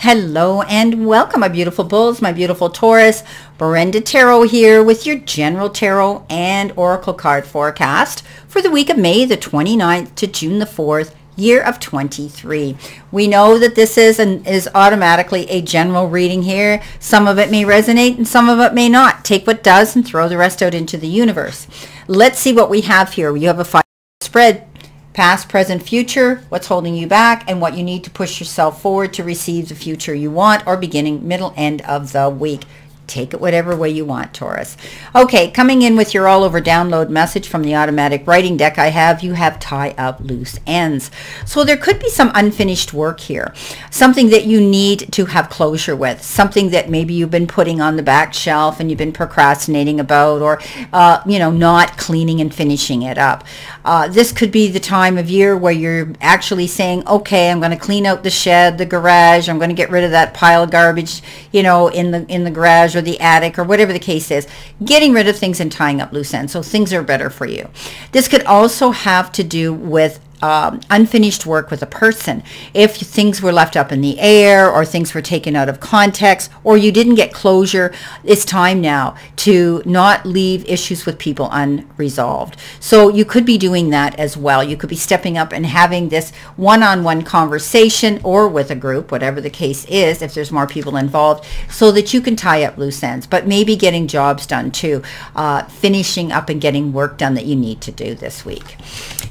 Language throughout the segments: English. Hello and welcome, my beautiful bulls, my beautiful Taurus. Brenda Tarot here with your general tarot and oracle card forecast for the week of May the 29th to June the 4th, year of 23. We know that this is automatically a general reading here. Some of it may resonate and some of it may not. Take what does and throw the rest out into the universe. Let's see what we have here. You have a five spread: past, present, future, what's holding you back, and what you need to push yourself forward to receive the future you want, or beginning, middle, end of the week. Take it whatever way you want, Taurus. Okay, coming in with your all over download message from the automatic writing deck I have, you have tie up loose ends. So there could be some unfinished work here, something that you need to have closure with, something that maybe you've been putting on the back shelf and you've been procrastinating about, or not cleaning and finishing it up. This could be the time of year where you're actually saying, okay, I'm going to clean out the shed, the garage, I'm going to get rid of that pile of garbage, in the garage or the attic, or whatever the case is, getting rid of things and tying up loose ends so things are better for you. This could also have to do with unfinished work with a person. If things were left up in the air, or things were taken out of context, or you didn't get closure, it's time now to not leave issues with people unresolved. So you could be doing that as well. You could be stepping up and having this one-on-one conversation, or with a group, whatever the case is, if there's more people involved, so that you can tie up loose ends. But maybe getting jobs done too, finishing up and getting work done that you need to do this week.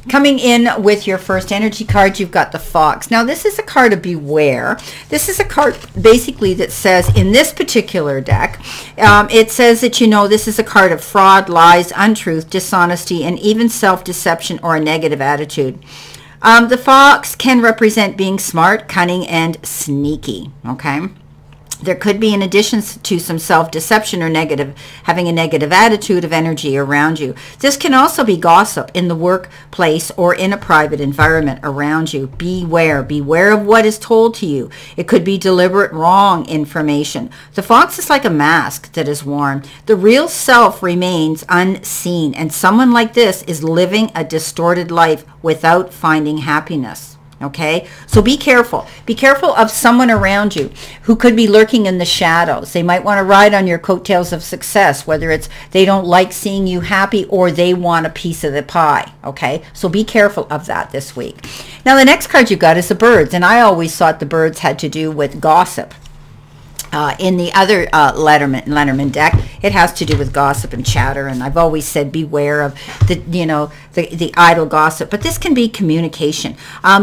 Coming in with your first energy card, you've got the fox. Now this is a card of beware. This is a card basically that says, in this particular deck, it says that this is a card of fraud, lies, untruth, dishonesty, and even self-deception or a negative attitude. The fox can represent being smart, cunning, and sneaky. Okay, there could be, in addition to some self-deception or having a negative attitude of energy around you. This can also be gossip in the workplace or in a private environment around you. Beware. Beware of what is told to you. It could be deliberate wrong information. The fox is like a mask that is worn. The real self remains unseen, and someone like this is living a distorted life without finding happiness. Okay, so be careful. Be careful of someone around you who could be lurking in the shadows. They might want to ride on your coattails of success, whether it's they don't like seeing you happy or they want a piece of the pie. Okay, so be careful of that this week. Now the next card you got is the birds, and I always thought the birds had to do with gossip. In the other Letterman deck, it has to do with gossip and chatter, and I've always said beware of the idle gossip, but this can be communication,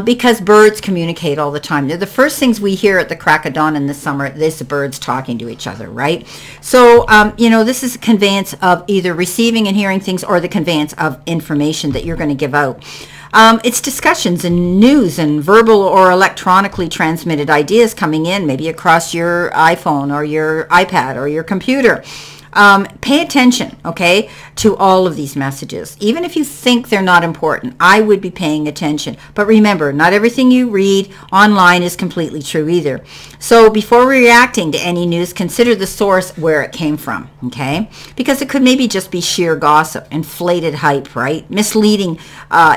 because birds communicate all the time. They're the first things we hear at the crack of dawn in the summer. There's the birds talking to each other, right? So this is a conveyance of either receiving and hearing things, or the conveyance of information that you're going to give out. It's discussions and news and verbal or electronically transmitted ideas coming in, maybe across your iPhone or your iPad or your computer. Pay attention, okay, to all of these messages. Even if you think they're not important, I would be paying attention. But remember, not everything you read online is completely true either. So before reacting to any news, consider the source, where it came from, okay? Because it could maybe just be sheer gossip, inflated hype, right? Misleading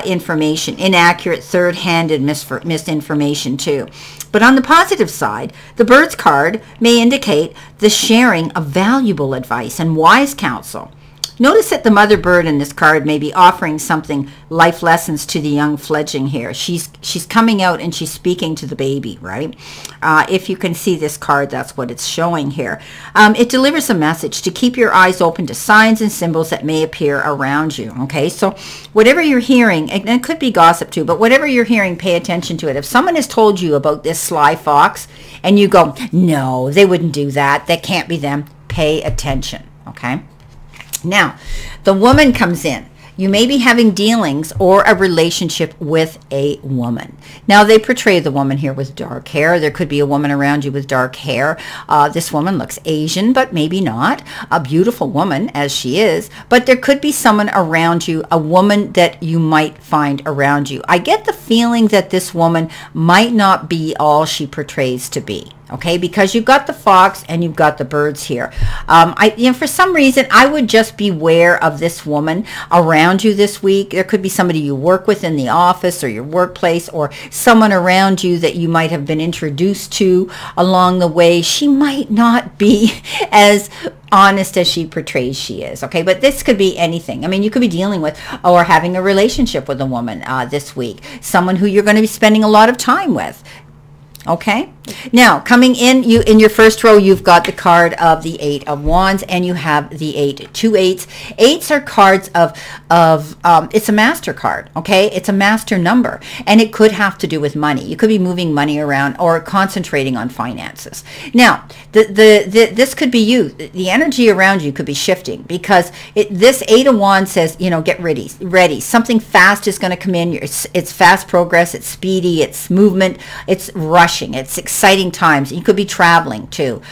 information, inaccurate, third-handed misinformation too. But on the positive side, the birds card may indicate the sharing of valuable advice and wise counsel. Notice that the mother bird in this card may be offering something, life lessons to the young fledgling here. She's coming out and she's speaking to the baby, right? If you can see this card, that's what it's showing here. It delivers a message to keep your eyes open to signs and symbols that may appear around you, okay? So whatever you're hearing, and it could be gossip too, but whatever you're hearing, pay attention to it. If someone has told you about this sly fox and you go, no, they wouldn't do that, that can't be them, pay attention, okay? Now, the woman comes in. You may be having dealings or a relationship with a woman. Now, they portray the woman here with dark hair. There could be a woman around you with dark hair. This woman looks Asian, but maybe not. A beautiful woman as she is, but there could be someone around you, a woman that you might find around you. I get the feeling that this woman might not be all she portrays to be. Okay, because you've got the fox and you've got the birds here. For some reason, I would just beware of this woman around you this week. There could be somebody you work with in the office or your workplace, or someone around you that you might have been introduced to along the way. She might not be as honest as she portrays she is, okay? But this could be anything. I mean, you could be dealing with or having a relationship with a woman this week, someone who you're going to be spending a lot of time with. Okay, now coming in, you in your first row, you've got the card of the 8 of Wands, and you have the 8, 2 8s. Eights are cards of it's a master card. Okay, it's a master number, and it could have to do with money. You could be moving money around or concentrating on finances. Now, this could be you. The energy around you could be shifting, because this 8 of Wands says, you know, get ready. Something fast is going to come in. It's fast progress. It's speedy. It's movement. It's rushing. It's exciting times. You could be traveling too.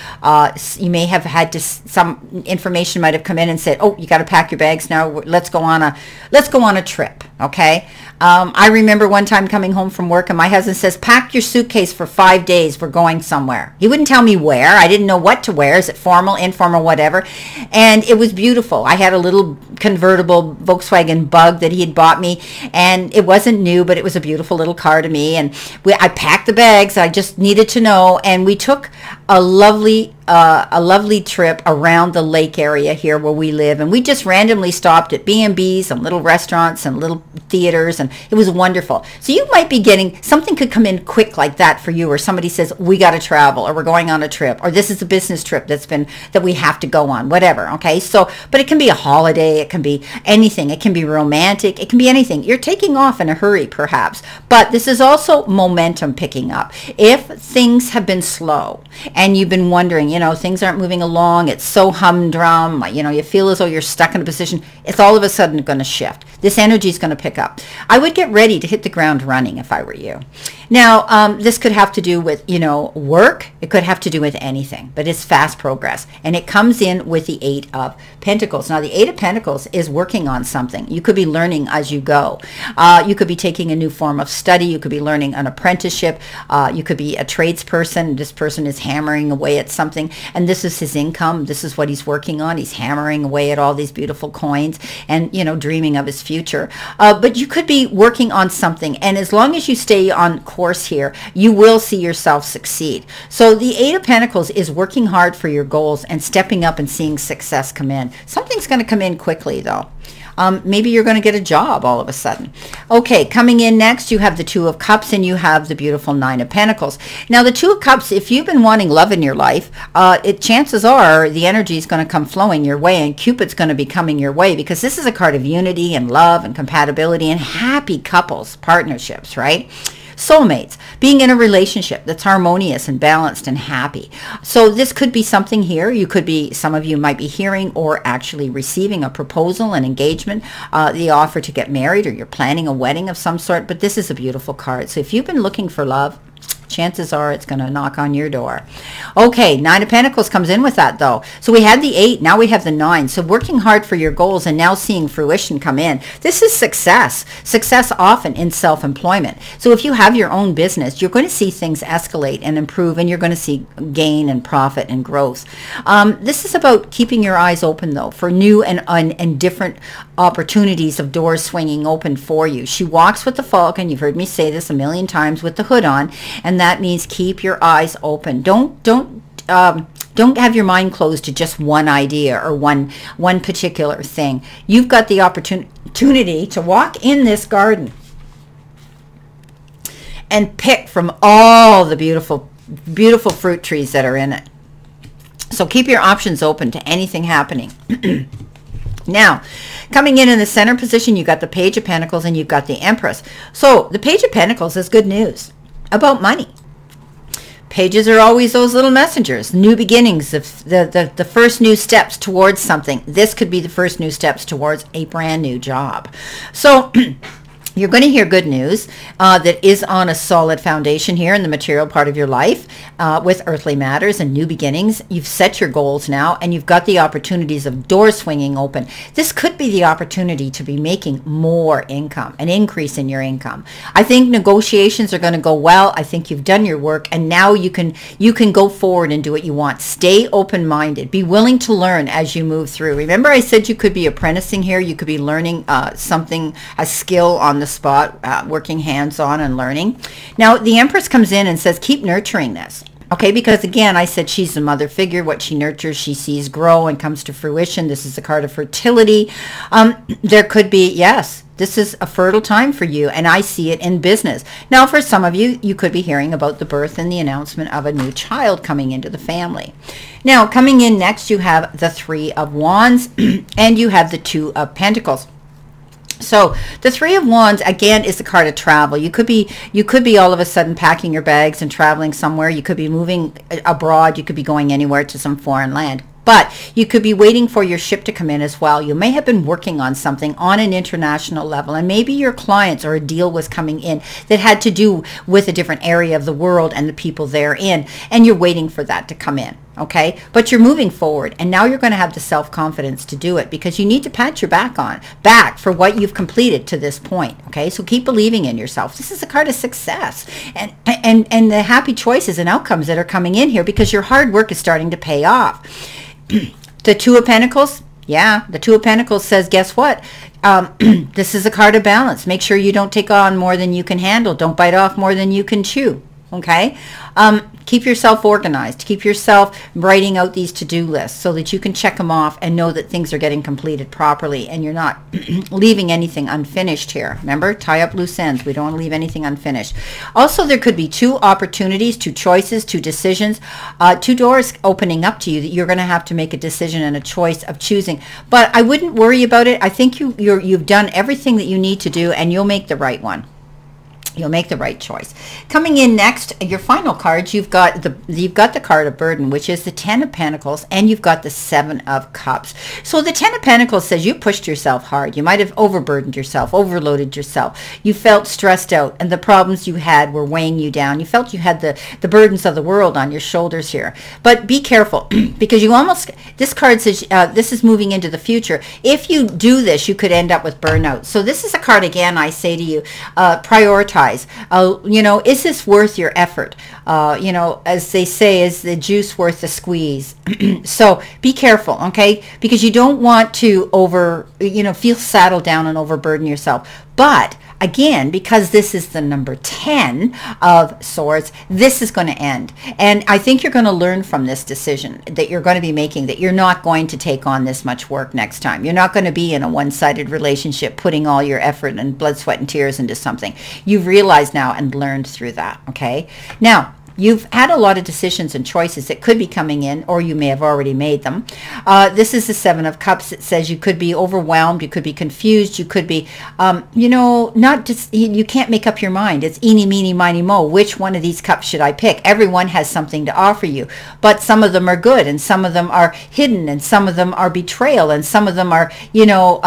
You may have had to, some information might have come in and said, oh, you got to pack your bags now. Let's go on a trip. Okay. I remember one time coming home from work, and my husband says, pack your suitcase for 5 days. We're going somewhere. He wouldn't tell me where. I didn't know what to wear. Is it formal, informal, whatever? And it was beautiful. I had a little convertible Volkswagen Bug that he had bought me, and it wasn't new, but it was a beautiful little car to me. And I packed the bags. I just needed to know. And we took a lovely trip around the lake area here where we live, and we just randomly stopped at B&Bs and little restaurants and little theaters, and it was wonderful. So you might be getting, something could come in quick like that for you, or somebody says, we got to travel, or we're going on a trip, or this is a business trip that we have to go on, whatever. Okay, so, but it can be a holiday, it can be anything, it can be romantic, it can be anything. You're taking off in a hurry perhaps, but this is also momentum picking up. If things have been slow and you've been wondering, you know, things aren't moving along, it's so humdrum, you know, you feel as though you're stuck in a position, it's all of a sudden going to shift. This energy is going to pick up. I would get ready to hit the ground running if I were you. Now, this could have to do with, you know, work. It could have to do with anything, but it's fast progress. And it comes in with the 8 of Pentacles. Now, the 8 of Pentacles is working on something. You could be learning as you go. You could be taking a new form of study. You could be learning an apprenticeship. You could be a tradesperson. This person is hammering away at something, and this is his income. This is what he's working on. He's hammering away at all these beautiful coins and, you know, dreaming of his future. But you could be working on something, and as long as you stay on course here, you will see yourself succeed. So the 8 of Pentacles is working hard for your goals and stepping up and seeing success come in. Something's going to come in quickly though. Maybe you're going to get a job all of a sudden. Okay, coming in next, you have the 2 of Cups, and you have the beautiful 9 of Pentacles. Now, the 2 of Cups, if you've been wanting love in your life, chances are the energy is going to come flowing your way, and Cupid's going to be coming your way, because this is a card of unity and love and compatibility and happy couples, partnerships, right? Soulmates, being in a relationship that's harmonious and balanced and happy. So this could be something here. You could be, some of you might be hearing or actually receiving a proposal, an engagement, the offer to get married, or you're planning a wedding of some sort. But this is a beautiful card. So if you've been looking for love, chances are it's going to knock on your door. Okay, 9 of Pentacles comes in with that though. So we had the 8, now we have the 9. So working hard for your goals and now seeing fruition come in. This is success. Success often in self-employment. So if you have your own business, you're going to see things escalate and improve, and you're going to see gain and profit and growth. This is about keeping your eyes open though for new and different opportunities of doors swinging open for you. She walks with the falcon. You've heard me say this a million times, with the hood on, and that means keep your eyes open. Don't have your mind closed to just one idea or one particular thing. You've got the opportunity to walk in this garden and pick from all the beautiful fruit trees that are in it. So keep your options open to anything happening. Now, coming in the center position, you've got the Page of Pentacles and you've got the Empress. So the Page of Pentacles is good news about money. Pages are always those little messengers, new beginnings, the first new steps towards something. This could be the first new steps towards a brand new job. So You're going to hear good news that is on a solid foundation here in the material part of your life with earthly matters and new beginnings. You've set your goals now, and you've got the opportunities of doors swinging open. This could be the opportunity to be making more income, an increase in your income. I think negotiations are going to go well. I think you've done your work, and now you can go forward and do what you want. Stay open-minded. Be willing to learn as you move through. Remember, I said you could be apprenticing here. You could be learning something, a skill on the spot, working hands-on and learning. Now the Empress comes in and says keep nurturing this, okay? Because again, I said she's the mother figure. What she nurtures, she sees grow and comes to fruition. This is a card of fertility. There could be, yes, this is a fertile time for you, and I see it in business. Now for some of you, you could be hearing about the birth and the announcement of a new child coming into the family. Now coming in next, you have the Three of Wands and you have the Two of Pentacles. So the Three of Wands again is the card of travel. You could be all of a sudden packing your bags and traveling somewhere. You could be moving abroad. You could be going anywhere to some foreign land. But you could be waiting for your ship to come in as well. You may have been working on something on an international level, and maybe your clients or a deal was coming in that had to do with a different area of the world and the people therein, and you're waiting for that to come in, okay? But you're moving forward, and now you're going to have the self-confidence to do it, because you need to pat your back for what you've completed to this point, okay? So keep believing in yourself. This is a card of success and the happy choices and outcomes that are coming in here, because your hard work is starting to pay off. The Two of Pentacles, yeah, the Two of Pentacles says, guess what? This is a card of balance. Make sure you don't take on more than you can handle. Don't bite off more than you can chew, okay? Keep yourself organized. Keep yourself writing out these to-do lists so that you can check them off and know that things are getting completed properly and you're not leaving anything unfinished here. Remember, tie up loose ends. We don't want to leave anything unfinished. Also, there could be two opportunities, two choices, two decisions, two doors opening up to you that you're going to have to make a decision and a choice of choosing. But I wouldn't worry about it. I think you've done everything that you need to do, and you'll make the right one. You'll make the right choice. Coming in next, your final cards, you've got the card of burden, which is the Ten of Pentacles, and you've got the Seven of Cups. So the Ten of Pentacles says you pushed yourself hard. You might have overburdened yourself, overloaded yourself. You felt stressed out, and the problems you had were weighing you down. You felt you had the burdens of the world on your shoulders here. But be careful, because you almost, this card says this is moving into the future. If you do this, you could end up with burnout. So this is a card, again, I say to you, prioritize. You know, is this worth your effort? You know, as they say, is the juice worth the squeeze? So be careful, okay? Because you don't want to feel saddled down and overburden yourself. But again, because this is the number 10 of swords, this is going to end. And I think you're going to learn from this decision that you're going to be making, that you're not going to take on this much work next time. You're not going to be in a one-sided relationship, putting all your effort and blood, sweat, and tears into something. You've realized now and learned through that, okay? Now, you've had a lot of decisions and choices that could be coming in, or you may have already made them. This is the Seven of Cups. It says you could be overwhelmed, you could be confused, you could be, you know, not just, you can't make up your mind. It's eeny, meeny, miny, mo. Which one of these cups should I pick? Everyone has something to offer you, but some of them are good, and some of them are hidden, and some of them are betrayal, and some of them are, you know,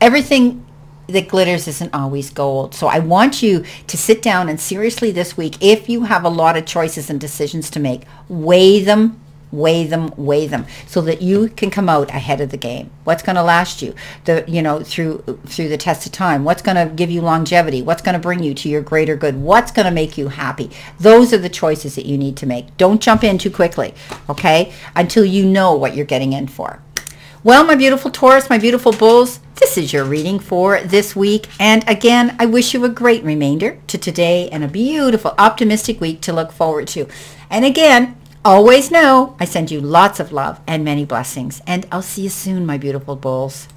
everything that glitters isn't always gold. So I want you to sit down and seriously this week, if you have a lot of choices and decisions to make, weigh them, weigh them, weigh them, so that you can come out ahead of the game. What's going to last you, through the test of time? What's going to give you longevity? What's going to bring you to your greater good? What's going to make you happy? Those are the choices that you need to make. Don't jump in too quickly, okay, until you know what you're getting in for. Well, my beautiful Taurus, my beautiful Bulls, this is your reading for this week. And again, I wish you a great remainder to today and a beautiful, optimistic week to look forward to. And again, always know I send you lots of love and many blessings. And I'll see you soon, my beautiful Bulls.